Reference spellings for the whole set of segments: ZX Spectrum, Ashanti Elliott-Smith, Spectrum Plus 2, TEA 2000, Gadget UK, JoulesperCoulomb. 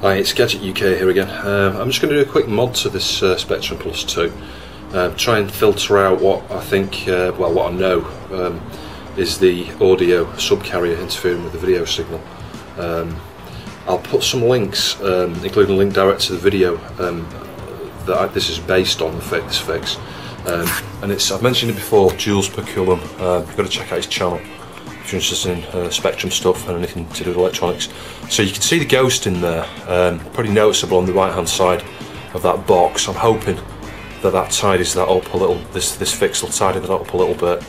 Hi, it's Gadget UK here again. I'm just going to do a quick mod to this Spectrum Plus 2. Try and filter out what I think, well, what I know is the audio subcarrier interfering with the video signal. I'll put some links, including a link direct to the video that this is based on, this fix. And I've mentioned it before, JoulesperCoulomb. You've got to check out his channel if you're interested in Spectrum stuff and anything to do with electronics. So you can see the ghost in there, pretty noticeable on the right hand side of that box. I'm hoping that tidies that up a little, this fix will tidy that up a little bit.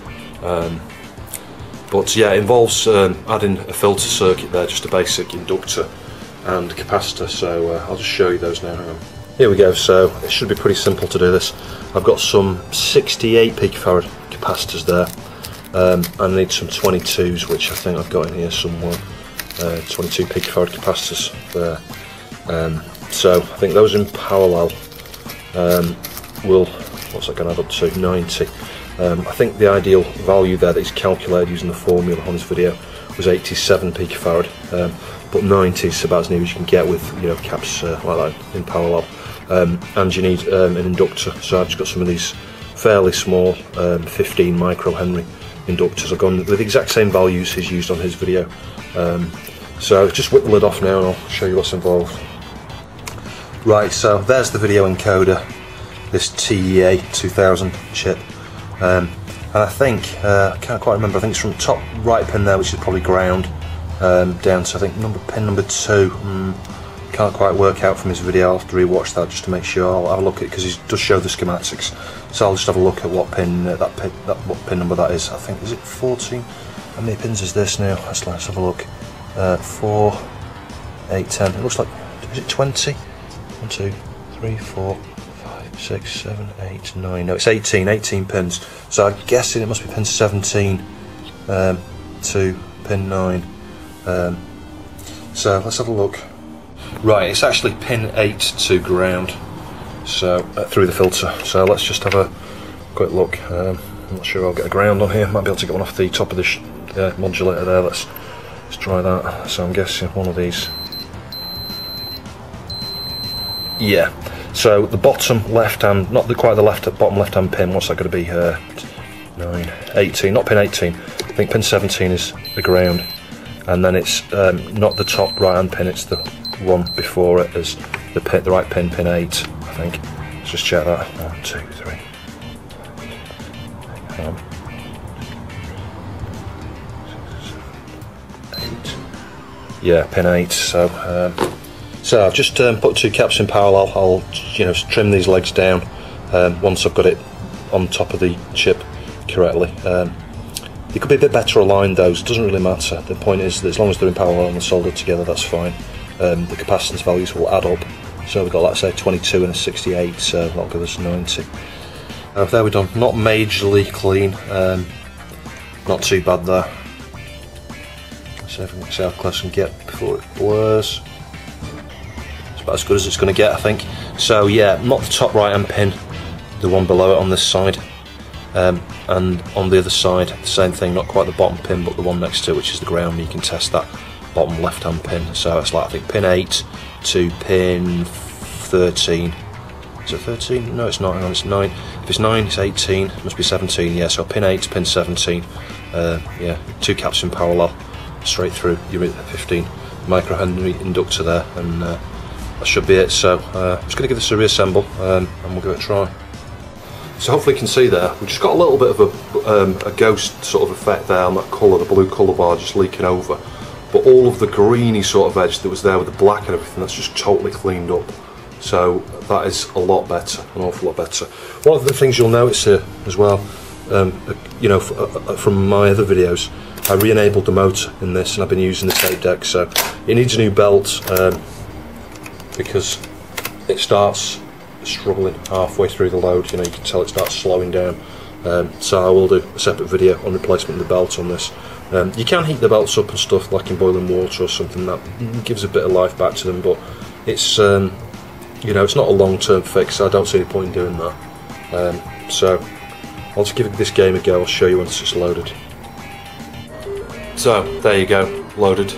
But yeah, it involves adding a filter circuit there, just a basic inductor and capacitor, so I'll just show you those now. Here we go, so it should be pretty simple to do this. I've got some 68 picofarad capacitors there. I need some 22s, which I think I've got in here somewhere, 22 picofarad capacitors there. So I think those in parallel will, what's that going to add up to, 90. I think the ideal value there that he's calculated using the formula on this video was 87 picofarad, but 90 is about as near as you can get with, you know, caps like that in parallel. And you need an inductor, so I've just got some of these fairly small 15 microhenry inductors. I've gone with the exact same values he's used on his video. So just whip the lid off now and I'll show you what's involved. Right, so there's the video encoder, this TEA 2000 chip, and I think, I can't quite remember, I think it's from top right pin there, which is probably ground, down to I think pin number 2, can't quite work out from his video. I'll have to re-watch that just to make sure. I'll have a look at it because he does show the schematics, so I'll just have a look at what pin, what pin number that is. I think, is it 14? How many pins is this now? Let's have a look. 4, 8, 10, it looks like, is it 20? 1, 2, 3, 4, 5, 6, 7, 8, 9, no, it's 18 pins, so I'm guessing it must be pin 17 to pin 9, so let's have a look. Right, it's actually pin 8 to ground, so through the filter. So let's just have a quick look. I'm not sure I'll get a ground on here. Might be able to get one off the top of the modulator there. Let's try that. So I'm guessing one of these. Yeah. So the bottom left hand, not the, quite the left, bottom left hand pin. What's that going to be? 9, 18. Not pin 18. I think pin 17 is the ground, and then it's not the top right hand pin. It's the one before it is the pin, the right pin, pin 8, I think. Let's just check that. 1, 2, 3. Hang on. 6, 7, 8. Yeah, pin 8. So, so I've just put two caps in parallel. I'll, you know, trim these legs down once I've got it on top of the chip correctly. They could be a bit better aligned, those. It doesn't really matter. The point is that as long as they're in parallel and soldered together, that's fine. The capacitance values will add up, so we've got, let's say, 22 and a 68, so that'll give us 90. There we're done, not majorly clean, not too bad there. Let's see if we can see how close I can get before it blurs. It's about as good as it's going to get, I think. So yeah, not the top right hand pin, the one below it on this side, and on the other side the same thing, not quite the bottom pin but the one next to it, which is the ground. You can test that bottom left hand pin, so it's like, I think, pin 8 to pin 13. Is it 13? No, it's not. Hang on, it's 9. If it's 9, it's 18. It must be 17. Yeah, so pin 8 to pin 17. Yeah, two caps in parallel, straight through. You're at 15 microhenry inductor there, and that should be it. So I'm just going to give this a reassemble, and we'll give it a try. So hopefully you can see there, we've just got a little bit of a ghost sort of effect there on that colour, the blue colour bar just leaking over. But all of the greeny sort of edge that was there with the black and everything, that's just totally cleaned up. So that is a lot better, an awful lot better. One of the things you'll notice here as well, you know, from my other videos, I re-enabled the motor in this, and I've been using the tape deck, so it needs a new belt because it starts struggling halfway through the load. You know, you can tell it starts slowing down. So I will do a separate video on replacement of the belt on this. You can heat the belts up and stuff, like in boiling water or something, that gives a bit of life back to them, but it's you know, it's not a long-term fix. I don't see any point in doing that. So I'll just give this game a go. I'll show you once it's loaded. So there you go, loaded.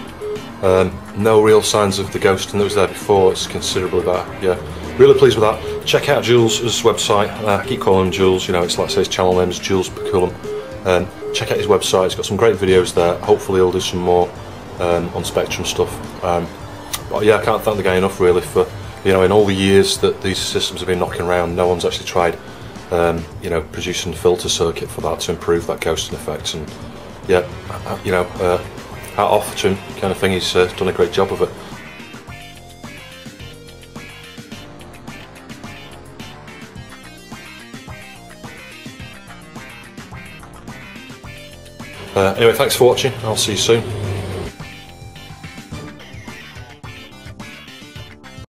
No real signs of the ghosting that was there before. It's considerably better. Yeah, really pleased with that. Check out Jules' website. I keep calling him Jules. You know, it's like I say, his channel name is JoulesperCoulomb. Check out his website. He's got some great videos there. Hopefully he'll do some more on Spectrum stuff. But yeah, I can't thank the guy enough really for, you know, in all the years that these systems have been knocking around, no one's actually tried, you know, producing a filter circuit for that to improve that ghosting effect. And yeah, you know, hat off to him, kind of thing. He's done a great job of it. Anyway, thanks for watching. I'll see you soon.